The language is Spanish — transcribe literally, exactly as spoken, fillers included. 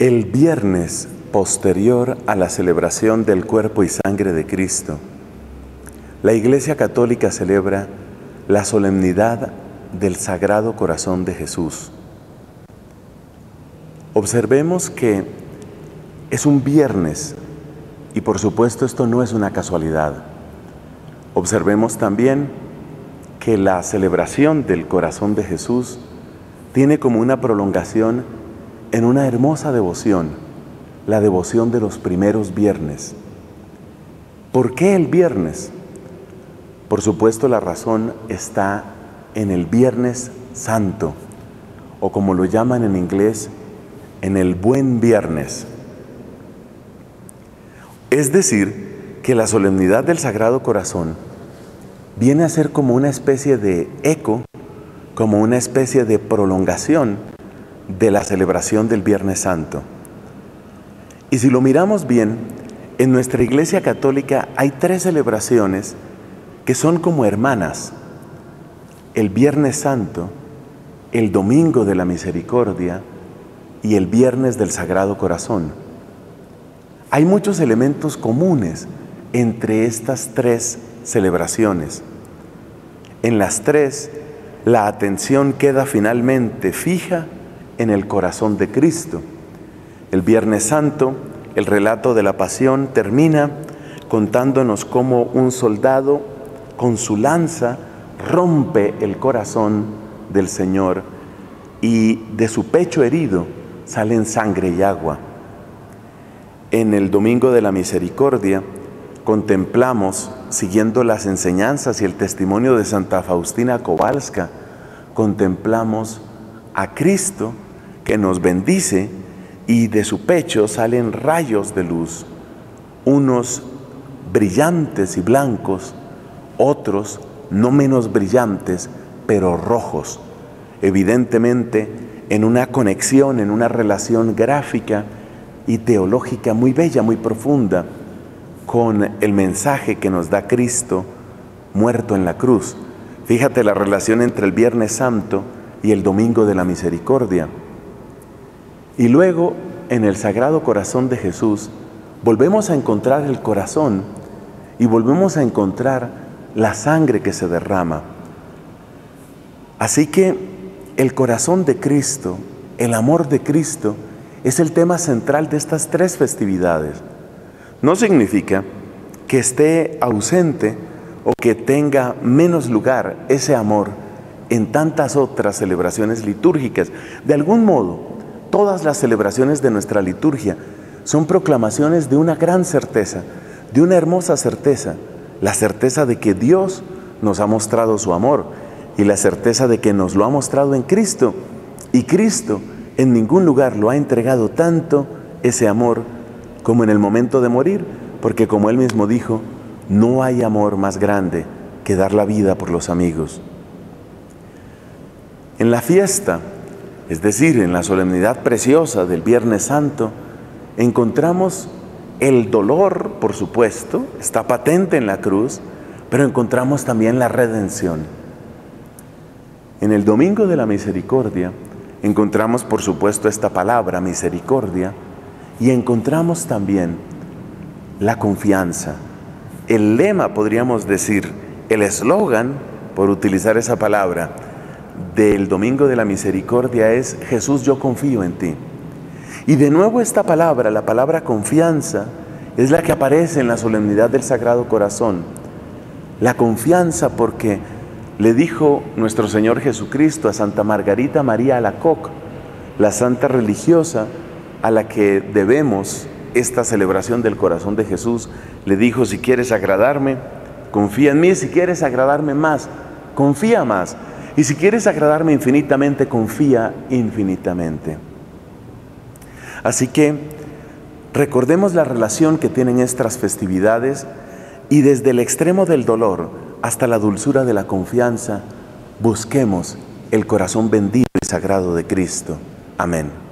El viernes posterior a la celebración del cuerpo y sangre de Cristo, la Iglesia Católica celebra la solemnidad del Sagrado Corazón de Jesús. Observemos que es un viernes y por supuesto esto no es una casualidad. Observemos también que la celebración del corazón de Jesús tiene como una prolongación en una hermosa devoción, la devoción de los primeros viernes. ¿Por qué el viernes? Por supuesto, la razón está en el Viernes Santo, o como lo llaman en inglés, en el Buen Viernes. Es decir, que la solemnidad del Sagrado Corazón viene a ser como una especie de eco, como una especie de prolongación de la celebración del Viernes Santo. Y si lo miramos bien, en nuestra Iglesia Católica hay tres celebraciones que son como hermanas: el Viernes Santo, el Domingo de la Misericordia y el Viernes del Sagrado Corazón. Hay muchos elementos comunes entre estas tres celebraciones. En las tres, la atención queda finalmente fija en el corazón de Cristo. El Viernes Santo, el relato de la pasión, termina contándonos cómo un soldado con su lanza rompe el corazón del Señor y de su pecho herido salen sangre y agua. En el Domingo de la Misericordia contemplamos, siguiendo las enseñanzas y el testimonio de Santa Faustina Kowalska, contemplamos a Cristo que nos bendice y de su pecho salen rayos de luz, unos brillantes y blancos, otros no menos brillantes, pero rojos. Evidentemente, en una conexión, en una relación gráfica y teológica muy bella, muy profunda, con el mensaje que nos da Cristo muerto en la cruz. Fíjate la relación entre el Viernes Santo y el Domingo de la Misericordia. Y luego, en el Sagrado Corazón de Jesús, volvemos a encontrar el corazón y volvemos a encontrar la sangre que se derrama. Así que el corazón de Cristo, el amor de Cristo, es el tema central de estas tres festividades. No significa que esté ausente o que tenga menos lugar ese amor en tantas otras celebraciones litúrgicas. De algún modo, todas las celebraciones de nuestra liturgia son proclamaciones de una gran certeza, de una hermosa certeza, la certeza de que Dios nos ha mostrado su amor y la certeza de que nos lo ha mostrado en Cristo. Y Cristo en ningún lugar lo ha entregado tanto ese amor como en el momento de morir, porque como Él mismo dijo, no hay amor más grande que dar la vida por los amigos. En la fiesta, es decir, en la solemnidad preciosa del Viernes Santo, encontramos el dolor, por supuesto, está patente en la cruz, pero encontramos también la redención. En el Domingo de la Misericordia encontramos, por supuesto, esta palabra, misericordia, y encontramos también la confianza. El lema, podríamos decir, el eslogan, por utilizar esa palabra, del Domingo de la Misericordia es: Jesús, yo confío en ti. Y de nuevo esta palabra, la palabra confianza, es la que aparece en la solemnidad del Sagrado Corazón. La confianza porque le dijo nuestro Señor Jesucristo a Santa Margarita María Alacoque, la santa religiosa a la que debemos esta celebración del corazón de Jesús, le dijo: si quieres agradarme, confía en mí; si quieres agradarme más, confía más; y si quieres agradarme infinitamente, confía infinitamente. Así que recordemos la relación que tienen estas festividades y desde el extremo del dolor hasta la dulzura de la confianza, busquemos el corazón bendito y sagrado de Cristo. Amén.